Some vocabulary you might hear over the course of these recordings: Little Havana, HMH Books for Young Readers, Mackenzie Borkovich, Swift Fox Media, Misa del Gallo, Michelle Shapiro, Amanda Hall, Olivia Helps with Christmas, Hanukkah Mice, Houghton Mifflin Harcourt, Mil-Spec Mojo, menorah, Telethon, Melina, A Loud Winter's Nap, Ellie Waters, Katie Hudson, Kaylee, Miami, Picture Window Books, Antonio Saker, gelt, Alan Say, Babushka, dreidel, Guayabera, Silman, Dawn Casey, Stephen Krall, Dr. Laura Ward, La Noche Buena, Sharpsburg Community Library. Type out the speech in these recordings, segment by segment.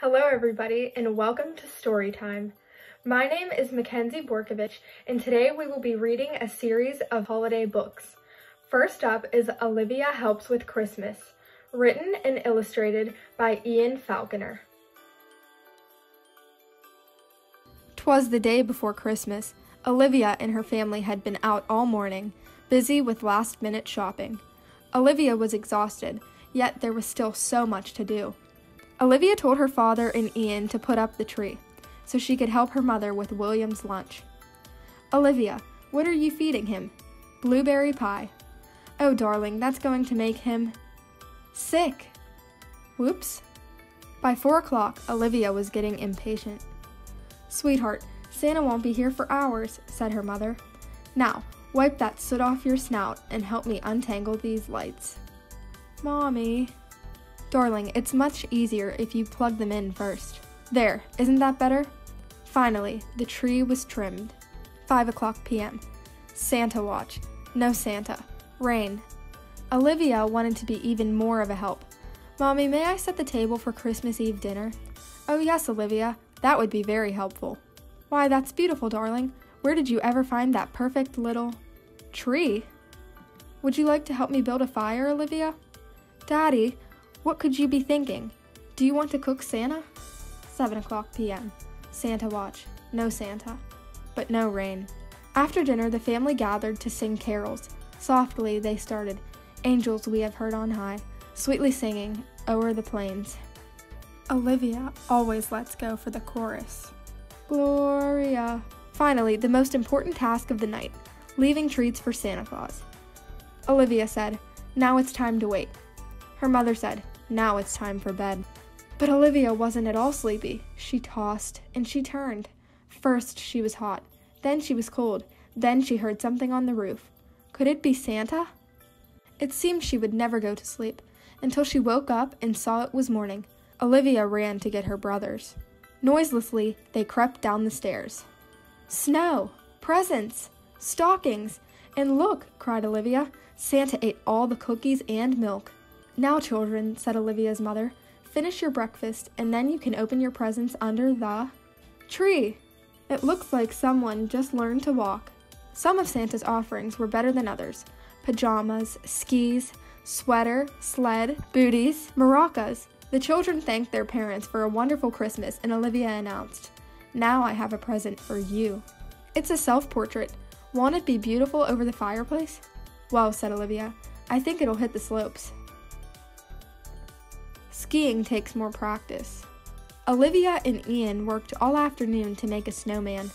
Hello everybody and welcome to Storytime. My name is Mackenzie Borkovich and today we will be reading a series of holiday books. First up is Olivia Helps with Christmas, written and illustrated by Ian Falconer. 'Twas the day before Christmas. Olivia and her family had been out all morning, busy with last-minute shopping. Olivia was exhausted, yet there was still so much to do. Olivia told her father and Ian to put up the tree, so she could help her mother with William's lunch. "Olivia, what are you feeding him?" "Blueberry pie." "Oh, darling, that's going to make him sick." "Whoops." By 4 o'clock, Olivia was getting impatient. "Sweetheart, Santa won't be here for hours," said her mother. "Now, wipe that soot off your snout and help me untangle these lights." "Mommy." "Darling, it's much easier if you plug them in first. There, isn't that better?" Finally, the tree was trimmed. 5:00 p.m. Santa watch. No Santa. Rain. Olivia wanted to be even more of a help. "Mommy, may I set the table for Christmas Eve dinner?" "Oh yes, Olivia. That would be very helpful." "Why, that's beautiful, darling. Where did you ever find that perfect little tree?" "Would you like to help me build a fire, Olivia?" "Daddy, what could you be thinking? Do you want to cook Santa?" 7:00 p.m. Santa watch. No Santa. But no rain. After dinner, the family gathered to sing carols. Softly, they started, "Angels we have heard on high, sweetly singing, o'er the plains." Olivia always lets go for the chorus. "Gloria." Finally, the most important task of the night, leaving treats for Santa Claus. Olivia said, "Now it's time to wait." Her mother said, "Now it's time for bed." But Olivia wasn't at all sleepy. She tossed and she turned. First she was hot, then she was cold, then she heard something on the roof. Could it be Santa? It seemed she would never go to sleep, until she woke up and saw it was morning. Olivia ran to get her brothers. Noiselessly, they crept down the stairs. "Snow! Presents! Stockings! And look!" cried Olivia. "Santa ate all the cookies and milk." "Now, children," said Olivia's mother, "finish your breakfast, and then you can open your presents under the tree. It looks like someone just learned to walk." Some of Santa's offerings were better than others. Pajamas, skis, sweater, sled, booties, maracas. The children thanked their parents for a wonderful Christmas, and Olivia announced, "Now I have a present for you. It's a self-portrait. Won't it be beautiful over the fireplace?" "Well," said Olivia, "I think it'll hit the slopes." Skiing takes more practice. Olivia and Ian worked all afternoon to make a snowman.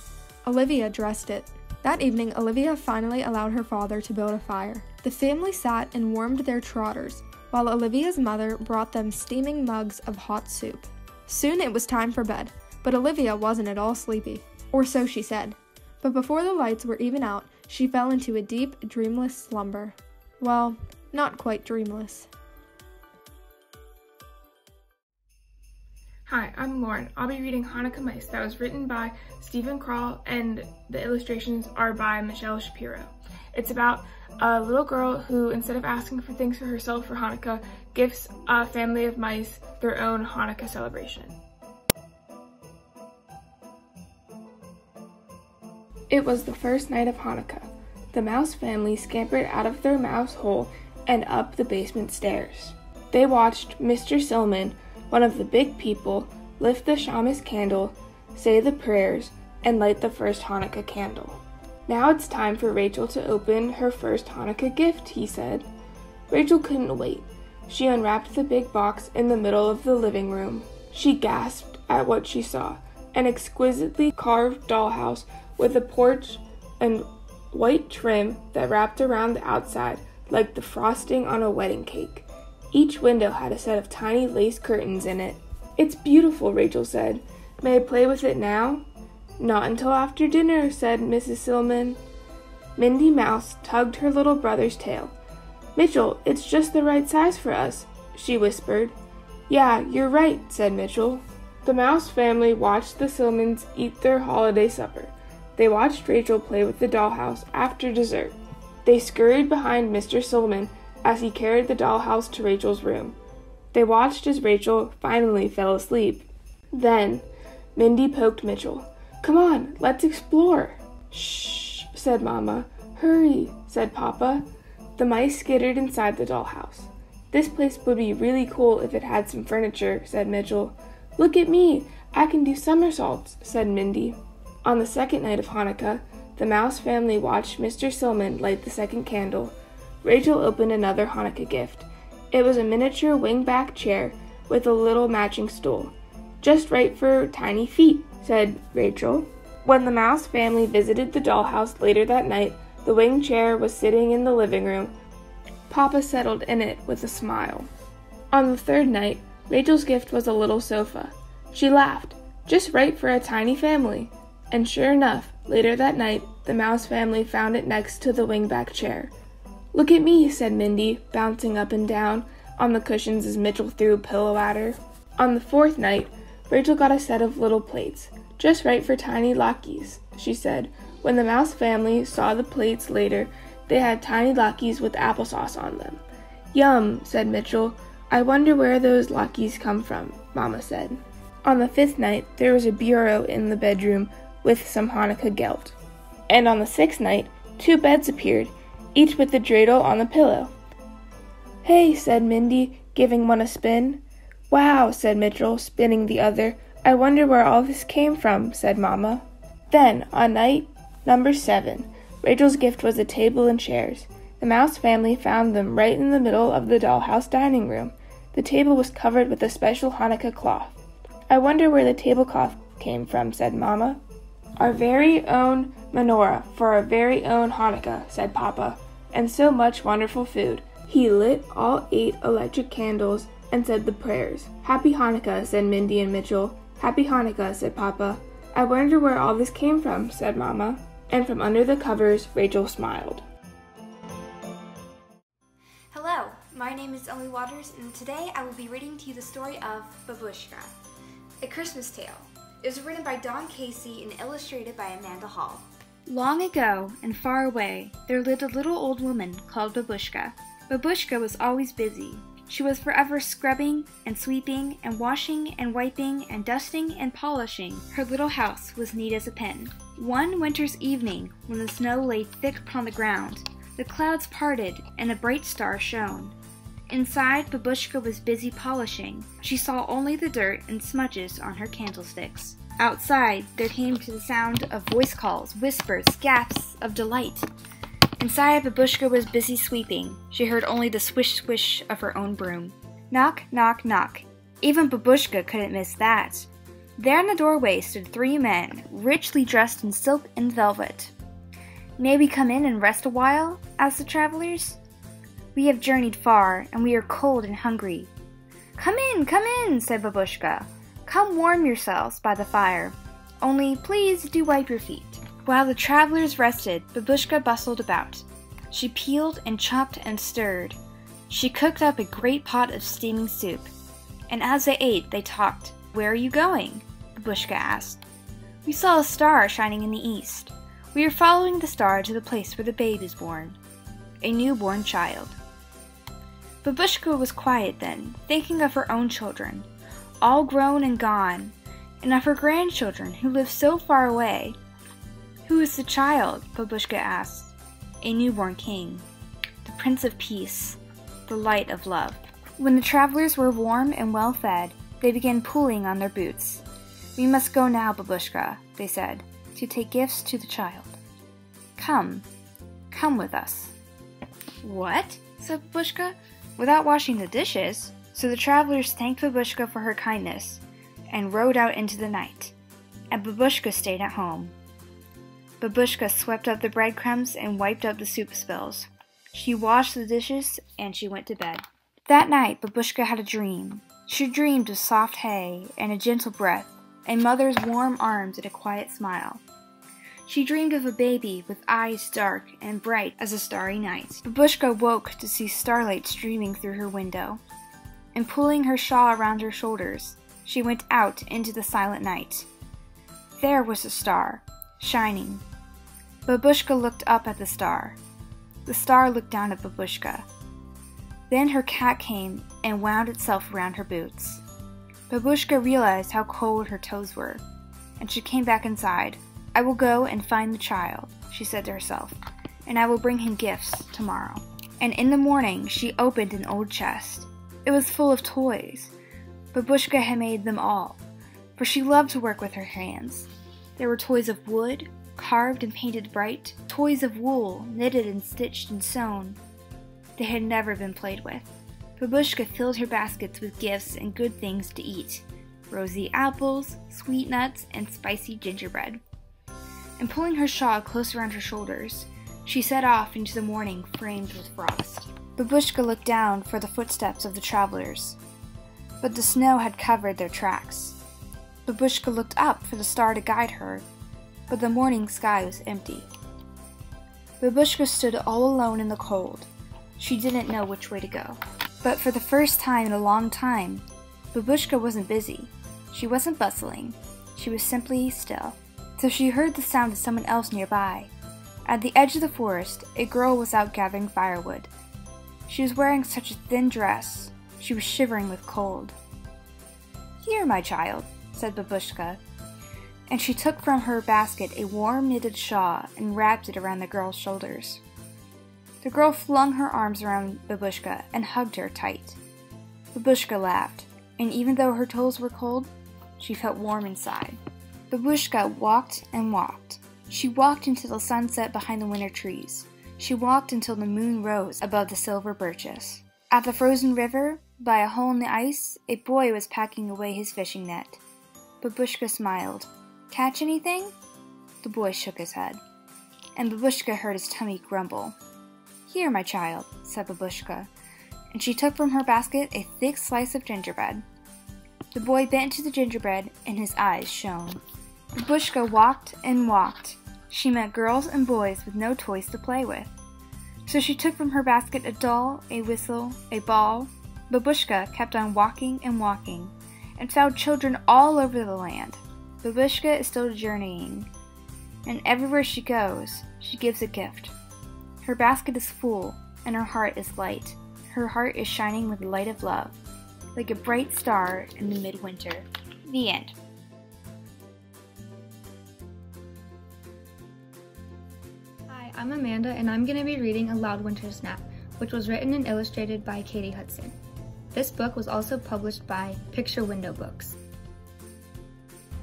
Olivia dressed it. That evening, Olivia finally allowed her father to build a fire. The family sat and warmed their trotters, while Olivia's mother brought them steaming mugs of hot soup. Soon it was time for bed, but Olivia wasn't at all sleepy, or so she said. But before the lights were even out, she fell into a deep, dreamless slumber. Well, not quite dreamless. Hi, I'm Lauren. I'll be reading Hanukkah Mice that was written by Stephen Krall and the illustrations are by Michelle Shapiro. It's about a little girl who, instead of asking for things for herself for Hanukkah, gives a family of mice their own Hanukkah celebration. It was the first night of Hanukkah. The mouse family scampered out of their mouse hole and up the basement stairs. They watched Mr. Silman, one of the big people, lift the Shamas candle, say the prayers, and light the first Hanukkah candle. "Now it's time for Rachel to open her first Hanukkah gift," he said. Rachel couldn't wait. She unwrapped the big box in the middle of the living room. She gasped at what she saw, an exquisitely carved dollhouse with a porch and white trim that wrapped around the outside like the frosting on a wedding cake. Each window had a set of tiny lace curtains in it. "It's beautiful," Rachel said. "May I play with it now?" "Not until after dinner," said Mrs. Silman. Mindy Mouse tugged her little brother's tail. "Mitchell, it's just the right size for us," she whispered. "Yeah, you're right," said Mitchell. The Mouse family watched the Silmans eat their holiday supper. They watched Rachel play with the dollhouse after dessert. They scurried behind Mr. Silman as he carried the dollhouse to Rachel's room. They watched as Rachel finally fell asleep. Then, Mindy poked Mitchell. "Come on, let's explore." "Shh," said Mama. "Hurry," said Papa. The mice skittered inside the dollhouse. "This place would be really cool if it had some furniture," said Mitchell. "Look at me, I can do somersaults," said Mindy. On the second night of Hanukkah, the Mouse family watched Mr. Silman light the second candle. Rachel opened another Hanukkah gift. It was a miniature wingback chair with a little matching stool. "Just right for tiny feet," said Rachel. When the Mouse family visited the dollhouse later that night, the wing chair was sitting in the living room. Papa settled in it with a smile. On the third night, Rachel's gift was a little sofa. She laughed, "Just right for a tiny family." And sure enough, later that night, the Mouse family found it next to the wingback chair. "Look at me," said Mindy, bouncing up and down on the cushions as Mitchell threw a pillow at her. On the fourth night, Rachel got a set of little plates. "Just right for tiny lockies," she said. When the Mouse family saw the plates later, they had tiny lockies with applesauce on them. "Yum," said Mitchell. "I wonder where those lockies come from," Mama said. On the fifth night, there was a bureau in the bedroom with some Hanukkah gelt. And on the sixth night, two beds appeared, each with a dreidel on the pillow. "Hey," said Mindy, giving one a spin. "Wow," said Mitchell, spinning the other. "I wonder where all this came from," said Mama. Then, on night number 7, Rachel's gift was a table and chairs. The Mouse family found them right in the middle of the dollhouse dining room. The table was covered with a special Hanukkah cloth. "I wonder where the tablecloth came from," said Mama. "Our very own menorah for our very own Hanukkah," said Papa. "And so much wonderful food." He lit all 8 electric candles and said the prayers. "Happy Hanukkah," said Mindy and Mitchell. "Happy Hanukkah," said Papa. "I wonder where all this came from," said Mama. And from under the covers, Rachel smiled. Hello, my name is Ellie Waters, and today I will be reading to you the story of Babushka, A Christmas Tale. It was written by Dawn Casey and illustrated by Amanda Hall. Long ago and far away, there lived a little old woman called Babushka. Babushka was always busy. She was forever scrubbing and sweeping and washing and wiping and dusting and polishing. Her little house was neat as a pin. One winter's evening, when the snow lay thick upon the ground, the clouds parted and a bright star shone. Inside, Babushka was busy polishing. She saw only the dirt and smudges on her candlesticks. Outside, there came to the sound of voice calls, whispers, gasps of delight. Inside, Babushka was busy sweeping. She heard only the swish-swish of her own broom. Knock, knock, knock. Even Babushka couldn't miss that. There in the doorway stood 3 men, richly dressed in silk and velvet. "May we come in and rest a while?" asked the travelers. "We have journeyed far, and we are cold and hungry." Come in," said Babushka. "Come warm yourselves by the fire. Only, please do wipe your feet." While the travelers rested, Babushka bustled about. She peeled and chopped and stirred. She cooked up a great pot of steaming soup. And as they ate, they talked. "Where are you going?" Babushka asked. "We saw a star shining in the east. We are following the star to the place where the babe is born, a newborn child." Babushka was quiet then, thinking of her own children, all grown and gone, and of her grandchildren who lived so far away. "Who is the child?" Babushka asked. "A newborn king, the Prince of Peace, the Light of Love." When the travelers were warm and well fed, they began pulling on their boots. "We must go now, Babushka," they said, "to take gifts to the child. Come, come with us." "What?" said Babushka, "without washing the dishes?" So the travelers thanked Babushka for her kindness and rode out into the night, and Babushka stayed at home. Babushka swept up the breadcrumbs and wiped up the soup spills. She washed the dishes and she went to bed. That night, Babushka had a dream. She dreamed of soft hay and a gentle breath, a mother's warm arms and a quiet smile. She dreamed of a baby with eyes dark and bright as a starry night. Babushka woke to see starlight streaming through her window, and pulling her shawl around her shoulders, she went out into the silent night. There was a star, shining. Babushka looked up at the star. The star looked down at Babushka. Then her cat came and wound itself around her boots. Babushka realized how cold her toes were, and she came back inside. "I will go and find the child," she said to herself, "and I will bring him gifts tomorrow." And in the morning, she opened an old chest. It was full of toys. Babushka had made them all, for she loved to work with her hands. There were toys of wood, carved and painted bright, toys of wool, knitted and stitched and sewn. They had never been played with. Babushka filled her baskets with gifts and good things to eat, rosy apples, sweet nuts, and spicy gingerbread. And pulling her shawl close around her shoulders, she set off into the morning framed with frost. Babushka looked down for the footsteps of the travelers, but the snow had covered their tracks. Babushka looked up for the star to guide her, but the morning sky was empty. Babushka stood all alone in the cold. She didn't know which way to go. But for the first time in a long time, Babushka wasn't busy. She wasn't bustling. She was simply still. So she heard the sound of someone else nearby. At the edge of the forest, a girl was out gathering firewood. She was wearing such a thin dress. She was shivering with cold. "Here, my child," said Babushka. And she took from her basket a warm knitted shawl and wrapped it around the girl's shoulders. The girl flung her arms around Babushka and hugged her tight. Babushka laughed, and even though her toes were cold, she felt warm inside. Babushka walked and walked. She walked until the sun set behind the winter trees. She walked until the moon rose above the silver birches. At the frozen river, by a hole in the ice, a boy was packing away his fishing net. Babushka smiled. "Catch anything?" The boy shook his head, and Babushka heard his tummy grumble. "Here, my child," said Babushka, and she took from her basket a thick slice of gingerbread. The boy bent to the gingerbread, and his eyes shone. Babushka walked and walked. She met girls and boys with no toys to play with. So she took from her basket a doll, a whistle, a ball. Babushka kept on walking and walking, and found children all over the land. Babushka is still journeying, and everywhere she goes, she gives a gift. Her basket is full, and her heart is light. Her heart is shining with the light of love, like a bright star in the midwinter. The end. Hi, I'm Amanda, and I'm going to be reading A Loud Winter's Nap, which was written and illustrated by Katie Hudson. This book was also published by Picture Window Books.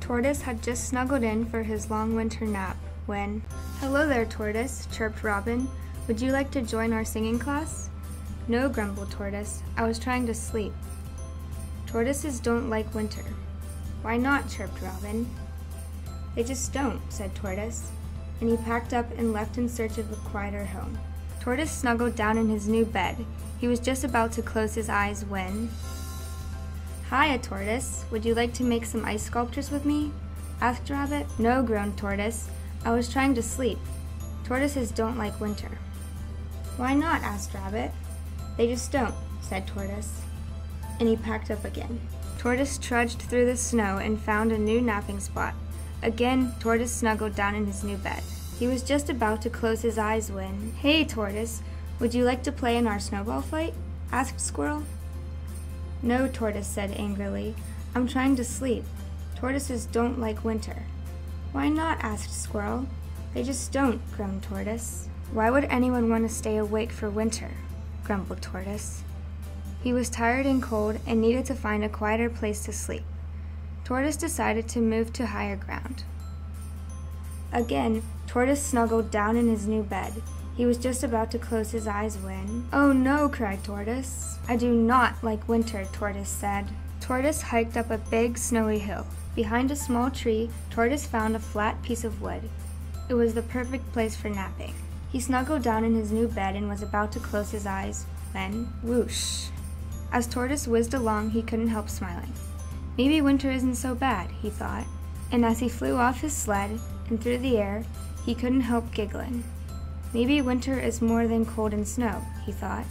Tortoise had just snuggled in for his long winter nap when, "Hello there, Tortoise," chirped Robin. "Would you like to join our singing class?" "No," grumbled Tortoise. "I was trying to sleep." "Tortoises don't like winter." "Why not?" chirped Robin. "They just don't," said Tortoise, and he packed up and left in search of a quieter home. Tortoise snuggled down in his new bed. He was just about to close his eyes when... "Hiya, Tortoise. Would you like to make some ice sculptures with me?" asked Rabbit. "No," groaned Tortoise. "I was trying to sleep." "Tortoises don't like winter." "Why not?" asked Rabbit. "They just don't," said Tortoise. And he packed up again. Tortoise trudged through the snow and found a new napping spot. Again, Tortoise snuggled down in his new bed. He was just about to close his eyes when... "Hey, Tortoise. Would you like to play in our snowball fight?" asked Squirrel. "No," Tortoise said angrily. "I'm trying to sleep. Tortoises don't like winter." "Why not?" asked Squirrel. "They just don't," groaned Tortoise. "Why would anyone want to stay awake for winter?" grumbled Tortoise. He was tired and cold and needed to find a quieter place to sleep. Tortoise decided to move to higher ground. Again, Tortoise snuggled down in his new bed. He was just about to close his eyes when... "Oh no," cried Tortoise. "I do not like winter," Tortoise said. Tortoise hiked up a big snowy hill. Behind a small tree, Tortoise found a flat piece of wood. It was the perfect place for napping. He snuggled down in his new bed and was about to close his eyes when... Whoosh! As Tortoise whizzed along, he couldn't help smiling. "Maybe winter isn't so bad," he thought. And as he flew off his sled and through the air, he couldn't help giggling. "Maybe winter is more than cold and snow," he thought.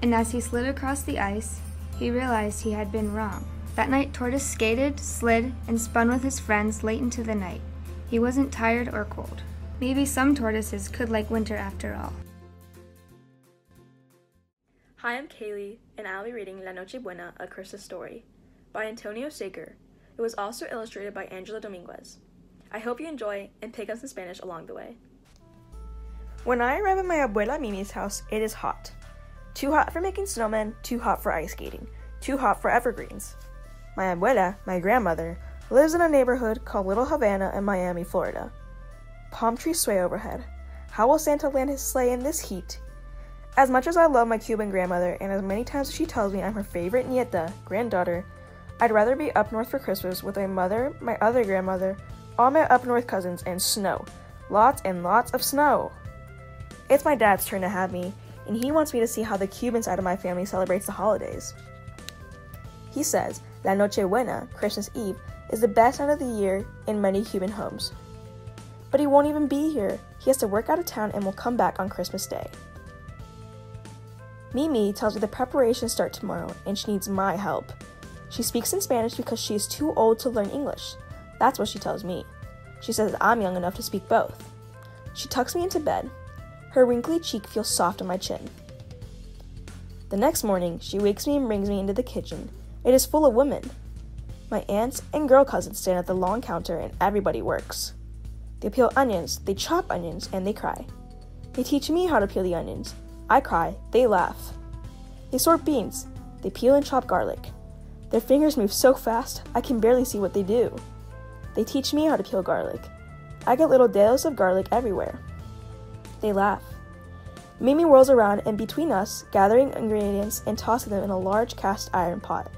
And as he slid across the ice, he realized he had been wrong. That night, Tortoise skated, slid, and spun with his friends late into the night. He wasn't tired or cold. Maybe some tortoises could like winter after all. Hi, I'm Kaylee, and I'll be reading La Noche Buena, A Christmas Story by Antonio Saker. It was also illustrated by Angela Dominguez. I hope you enjoy and pick up some Spanish along the way. When I arrive at my abuela Mimi's house, it is hot. Too hot for making snowmen, too hot for ice skating, too hot for evergreens. My abuela, my grandmother, lives in a neighborhood called Little Havana in Miami, Florida. Palm trees sway overhead. How will Santa land his sleigh in this heat? As much as I love my Cuban grandmother, and as many times as she tells me I'm her favorite nieta, granddaughter, I'd rather be up north for Christmas with my mother, my other grandmother, all my up north cousins, and snow. Lots and lots of snow. It's my dad's turn to have me, and he wants me to see how the Cuban side of my family celebrates the holidays. He says, La Noche Buena, Christmas Eve, is the best night of the year in many Cuban homes. But he won't even be here. He has to work out of town and will come back on Christmas Day. Mimi tells me the preparations start tomorrow, and she needs my help. She speaks in Spanish because she is too old to learn English. That's what she tells me. She says that I'm young enough to speak both. She tucks me into bed. Her wrinkly cheek feels soft on my chin. The next morning, she wakes me and brings me into the kitchen. It is full of women. My aunts and girl cousins stand at the long counter and everybody works. They peel onions, they chop onions, and they cry. They teach me how to peel the onions. I cry, they laugh. They sort beans, they peel and chop garlic. Their fingers move so fast, I can barely see what they do. They teach me how to peel garlic. I get little deals of garlic everywhere. They laugh. Mimi whirls around and between us, gathering ingredients and tossing them in a large cast iron pot.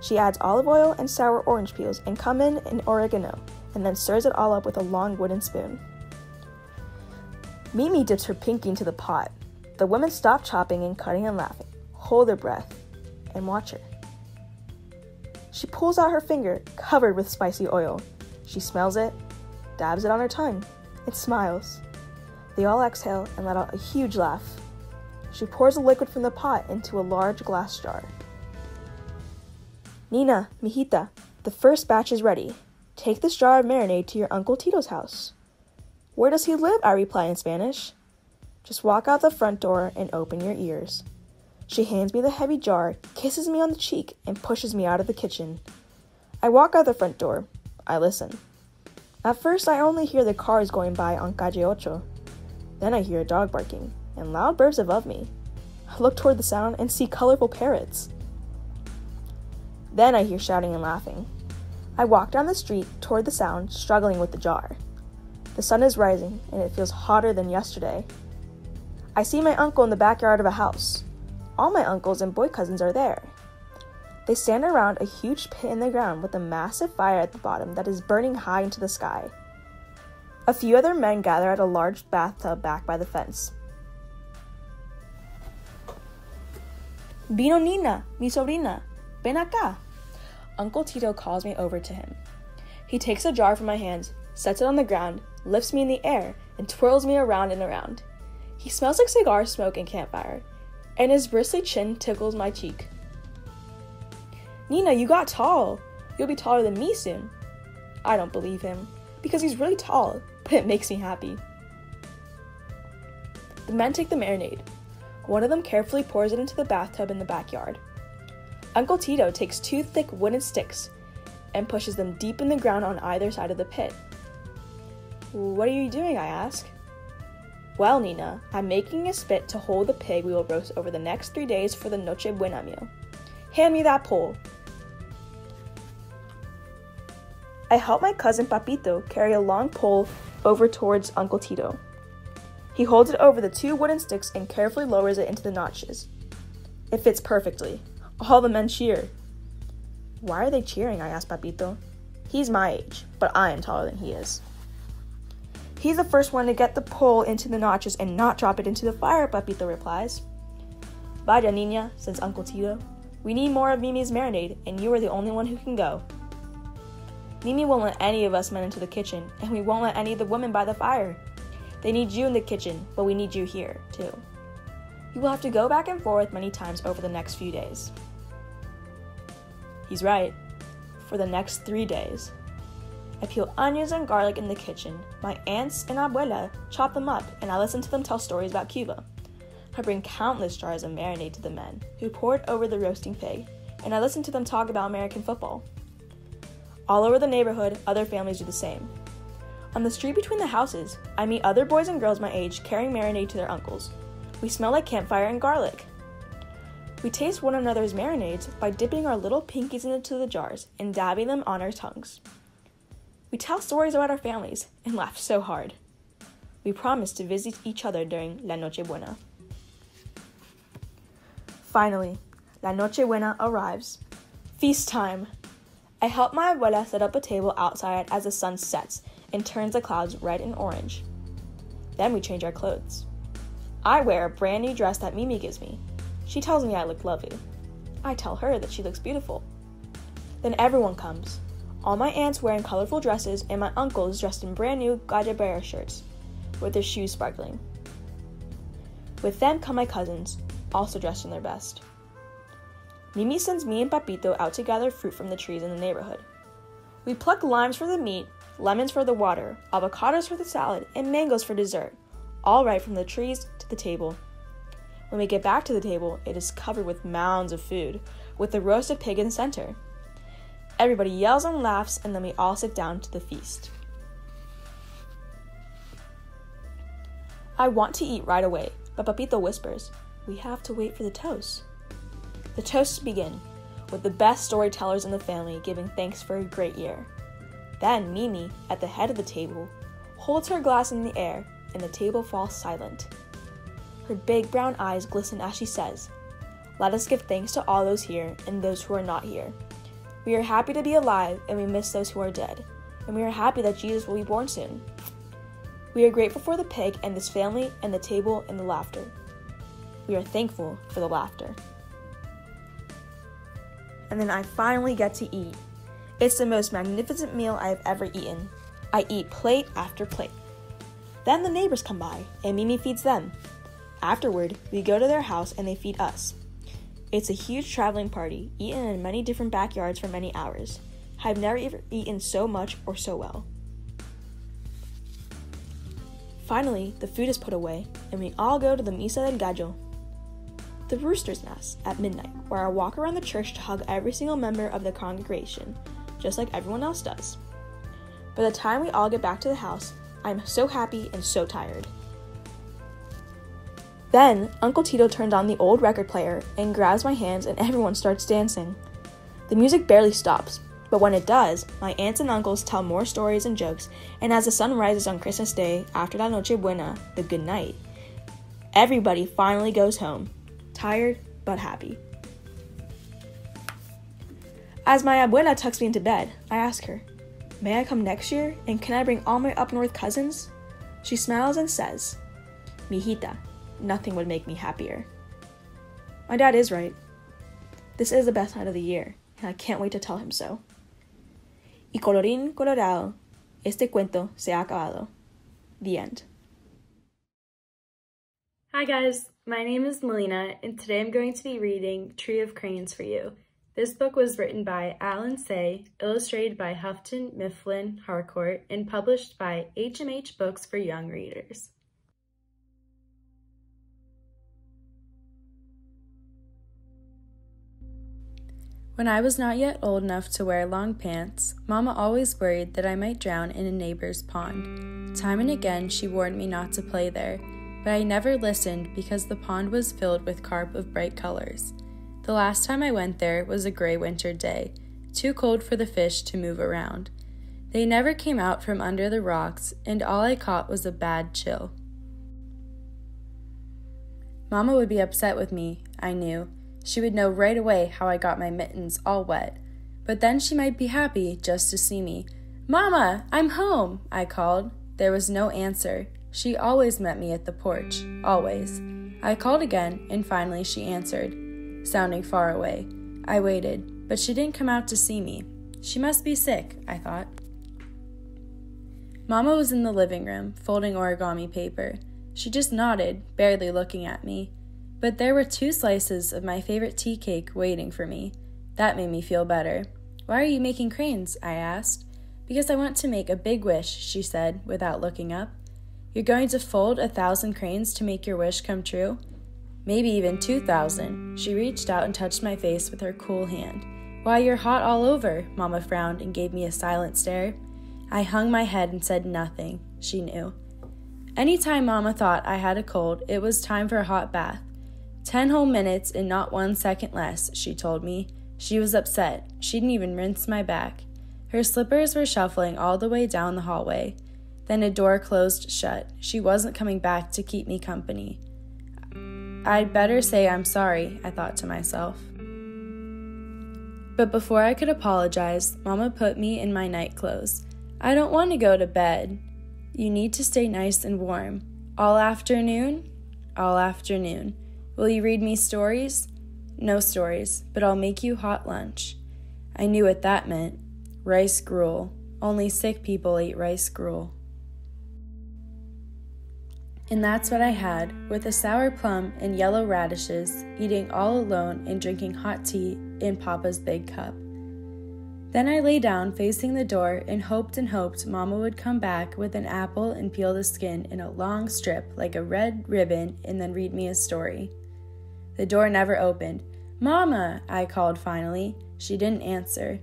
She adds olive oil and sour orange peels and cumin and oregano, and then stirs it all up with a long wooden spoon. Mimi dips her pinky into the pot. The women stop chopping and cutting and laughing, hold their breath, and watch her. She pulls out her finger, covered with spicy oil. She smells it, dabs it on her tongue, and smiles. They all exhale and let out a huge laugh. She pours the liquid from the pot into a large glass jar. Nina, mijita, the first batch is ready. Take this jar of marinade to your Uncle Tito's house. Where does he live? I reply in Spanish. Just walk out the front door and open your ears. She hands me the heavy jar, kisses me on the cheek, and pushes me out of the kitchen. I walk out the front door. I listen. At first, I only hear the cars going by on Calle 8. Then I hear a dog barking, and loud birds above me. I look toward the sound and see colorful parrots. Then I hear shouting and laughing. I walk down the street toward the sound, struggling with the jar. The sun is rising, and it feels hotter than yesterday. I see my uncle in the backyard of a house. All my uncles and boy cousins are there. They stand around a huge pit in the ground with a massive fire at the bottom that is burning high into the sky. A few other men gather at a large bathtub back by the fence. Vino Nina, mi sobrina, ven acá. Uncle Tito calls me over to him. He takes a jar from my hands, sets it on the ground, lifts me in the air, and twirls me around and around. He smells like cigar smoke and campfire, and his bristly chin tickles my cheek. Nina, you got tall. You'll be taller than me soon. I don't believe him, because he's really tall, but it makes me happy. The men take the marinade. One of them carefully pours it into the bathtub in the backyard. Uncle Tito takes two thick wooden sticks and pushes them deep in the ground on either side of the pit. What are you doing? I ask. Well, Nina, I'm making a spit to hold the pig we will roast over the next 3 days for the Noche Buena meal. Hand me that pole. I help my cousin Papito carry a long pole over towards Uncle Tito. He holds it over the two wooden sticks and carefully lowers it into the notches. It fits perfectly. All the men cheer. Why are they cheering? I ask Papito. He's my age, but I am taller than he is. He's the first one to get the pole into the notches and not drop it into the fire, Papito replies. Vaya niña, says Uncle Tito. We need more of Mimi's marinade, and you are the only one who can go. Mimi won't let any of us men into the kitchen, and we won't let any of the women by the fire. They need you in the kitchen, but we need you here, too. You will have to go back and forth many times over the next few days. He's right. For the next 3 days. I peel onions and garlic in the kitchen. My aunts and abuela chop them up, and I listen to them tell stories about Cuba. I bring countless jars of marinade to the men, who pour it over the roasting pig, and I listened to them talk about American football. All over the neighborhood, other families do the same. On the street between the houses, I meet other boys and girls my age carrying marinade to their uncles. We smell like campfire and garlic. We taste one another's marinades by dipping our little pinkies into the jars and dabbing them on our tongues. We tell stories about our families and laugh so hard. We promise to visit each other during La Noche Buena. Finally, La Noche Buena arrives. Feast time! I help my abuela set up a table outside as the sun sets and turns the clouds red and orange. Then we change our clothes. I wear a brand new dress that Mimi gives me. She tells me I look lovely. I tell her that she looks beautiful. Then everyone comes. All my aunts wearing colorful dresses and my uncles dressed in brand new Guayabera shirts with their shoes sparkling. With them come my cousins, also dressed in their best. Mimi sends me and Papito out to gather fruit from the trees in the neighborhood. We pluck limes for the meat, lemons for the water, avocados for the salad, and mangoes for dessert, all right from the trees to the table. When we get back to the table, it is covered with mounds of food, with the roasted pig in the center. Everybody yells and laughs, and then we all sit down to the feast. I want to eat right away, but Papito whispers, "We have to wait for the toast." The toasts begin, with the best storytellers in the family giving thanks for a great year. Then Mimi, at the head of the table, holds her glass in the air, and the table falls silent. Her big brown eyes glisten as she says, "Let us give thanks to all those here and those who are not here. We are happy to be alive, and we miss those who are dead, and we are happy that Jesus will be born soon. We are grateful for the pig and this family and the table and the laughter. We are thankful for the laughter." And then I finally get to eat. It's the most magnificent meal I have ever eaten. I eat plate after plate. Then the neighbors come by, and Mimi feeds them. Afterward, we go to their house and they feed us. It's a huge traveling party, eaten in many different backyards for many hours. I've never eaten so much or so well. Finally, the food is put away, and we all go to the Misa del Gallo, the rooster's mass, at midnight, where I walk around the church to hug every single member of the congregation, just like everyone else does. By the time we all get back to the house, I'm so happy and so tired. Then, Uncle Tito turned on the old record player and grabs my hands and everyone starts dancing. The music barely stops, but when it does, my aunts and uncles tell more stories and jokes, and as the sun rises on Christmas Day, after La Noche Buena, the good night, everybody finally goes home, tired but happy. As my abuela tucks me into bed, I ask her, "May I come next year, and can I bring all my up north cousins?" She smiles and says, "Mijita, nothing would make me happier." My dad is right. This is the best night of the year, and I can't wait to tell him so. Y colorín colorado, este cuento se ha acabado. The end. Hi guys, my name is Melina, and today I'm going to be reading Tree of Cranes for you. This book was written by Alan Say, illustrated by Houghton Mifflin Harcourt, and published by HMH Books for Young Readers. When I was not yet old enough to wear long pants, Mama always worried that I might drown in a neighbor's pond. Time and again she warned me not to play there, but I never listened because the pond was filled with carp of bright colors. The last time I went there was a gray winter day, too cold for the fish to move around. They never came out from under the rocks, and all I caught was a bad chill. Mama would be upset with me, I knew. She would know right away how I got my mittens all wet. But then she might be happy just to see me. "Mama, I'm home," I called. There was no answer. She always met me at the porch, always. I called again, and finally she answered, sounding far away. I waited, but she didn't come out to see me. She must be sick, I thought. Mama was in the living room, folding origami paper. She just nodded, barely looking at me. But there were 2 slices of my favorite tea cake waiting for me. That made me feel better. "Why are you making cranes?" I asked. "Because I want to make a big wish," she said, without looking up. "You're going to fold 1,000 cranes to make your wish come true?" maybe even 2,000. She reached out and touched my face with her cool hand. "Why, you're hot all over," Mama frowned and gave me a silent stare. I hung my head and said nothing. She knew. Anytime Mama thought I had a cold, it was time for a hot bath. 10 whole minutes and not 1 second less, she told me. She was upset. She didn't even rinse my back. Her slippers were shuffling all the way down the hallway. Then a door closed shut. She wasn't coming back to keep me company. I'd better say I'm sorry, I thought to myself. But before I could apologize, Mama put me in my night clothes. "I don't want to go to bed." "You need to stay nice and warm." "All afternoon?" "All afternoon." "Will you read me stories?" "No stories, but I'll make you hot lunch." I knew what that meant. Rice gruel. Only sick people eat rice gruel. And that's what I had, with a sour plum and yellow radishes, eating all alone and drinking hot tea in Papa's big cup. Then I lay down facing the door and hoped Mama would come back with an apple and peel the skin in a long strip like a red ribbon and then read me a story. The door never opened. "Mama," I called finally. She didn't answer.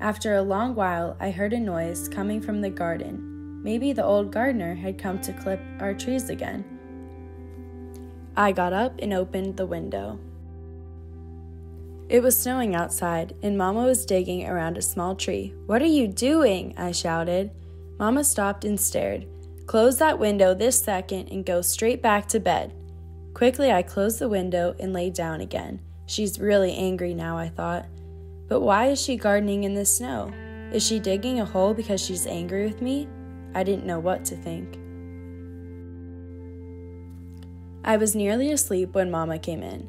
After a long while, I heard a noise coming from the garden. Maybe the old gardener had come to clip our trees again. I got up and opened the window. It was snowing outside, and Mama was digging around a small tree. "What are you doing?" I shouted. Mama stopped and stared. "Close that window this second and go straight back to bed." Quickly, I closed the window and lay down again. She's really angry now, I thought. But why is she gardening in the snow? Is she digging a hole because she's angry with me? I didn't know what to think. I was nearly asleep when Mama came in.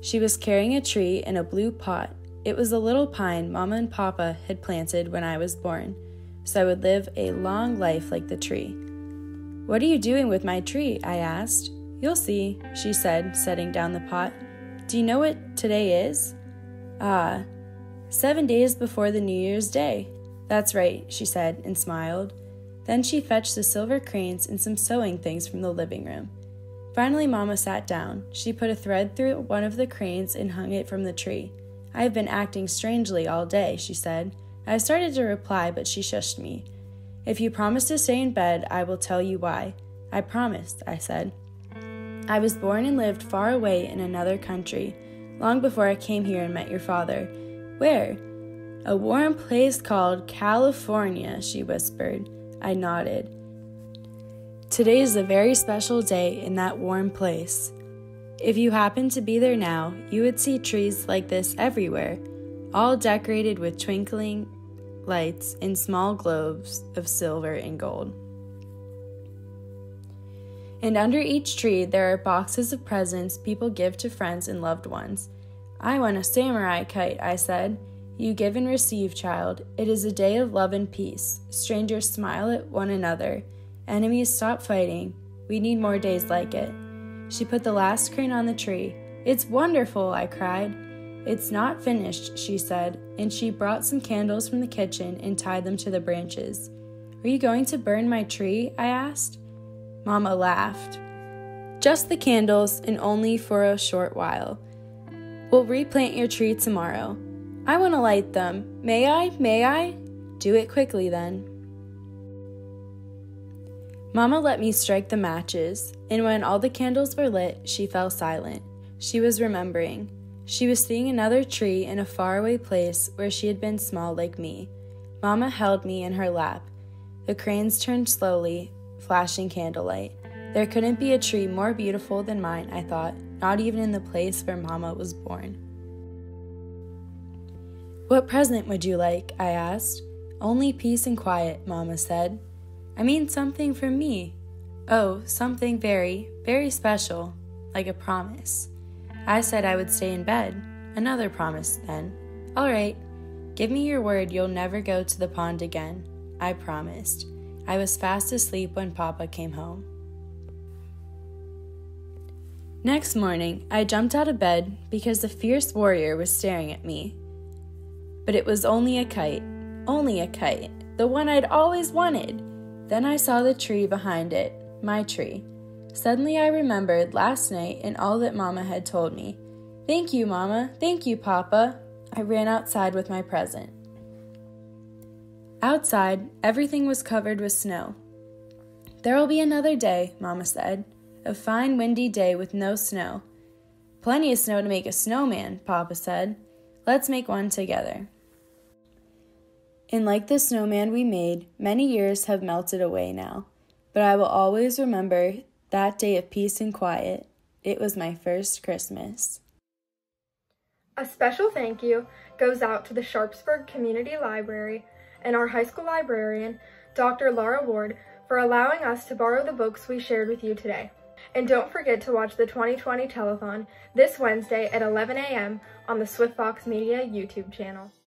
She was carrying a tree in a blue pot. It was a little pine Mama and Papa had planted when I was born, so I would live a long life like the tree. "What are you doing with my tree?" I asked. "You'll see," she said, setting down the pot. "Do you know what today is?" "Ah, 7 days before the New Year's Day." "That's right," she said, and smiled. Then she fetched the silver cranes and some sewing things from the living room. Finally, Mama sat down. She put a thread through one of the cranes and hung it from the tree. "I've been acting strangely all day," she said. I started to reply, but she shushed me. "If you promise to stay in bed, I will tell you why." "I promised," I said. "I was born and lived far away in another country, long before I came here and met your father." "Where?" "A warm place called California," she whispered. I nodded. "Today is a very special day in that warm place. If you happened to be there now, you would see trees like this everywhere, all decorated with twinkling lights and small globes of silver and gold. And under each tree there are boxes of presents people give to friends and loved ones. I want a samurai kite," I said. "You give and receive, child. It is a day of love and peace. Strangers smile at one another. Enemies stop fighting. We need more days like it." She put the last crane on the tree. "It's wonderful," I cried. "It's not finished," she said, and she brought some candles from the kitchen and tied them to the branches. "Are you going to burn my tree?" I asked. Mama laughed. "Just the candles, and only for a short while. We'll replant your tree tomorrow." "I want to light them. May I? May I?" "Do it quickly, then." Mama let me strike the matches, and when all the candles were lit, she fell silent. She was remembering. She was seeing another tree in a faraway place where she had been small like me. Mama held me in her lap. The cranes turned slowly, flashing candlelight. There couldn't be a tree more beautiful than mine, I thought, not even in the place where Mama was born. "What present would you like?" I asked. "Only peace and quiet," Mama said. "I mean something from me." "Oh, something very, very special, like a promise." I said I would stay in bed. Another promise, then. "All right. Give me your word you'll never go to the pond again." I promised. I was fast asleep when Papa came home. Next morning, I jumped out of bed because a fierce warrior was staring at me. But it was only a kite. Only a kite. The one I'd always wanted. Then I saw the tree behind it. My tree. Suddenly I remembered last night and all that Mama had told me. Thank you, Mama. Thank you, Papa. I ran outside with my present. Outside, everything was covered with snow. There will be another day, Mama said. A fine windy day with no snow. Plenty of snow to make a snowman, Papa said. Let's make one together. And like the snowman we made, many years have melted away now. But I will always remember that day of peace and quiet. It was my first Christmas. A special thank you goes out to the Sharpsburg Community Library and our high school librarian, Dr. Laura Ward, for allowing us to borrow the books we shared with you today. And don't forget to watch the 2020 telethon this Wednesday at 11 a.m. on the Swift Fox Media YouTube channel.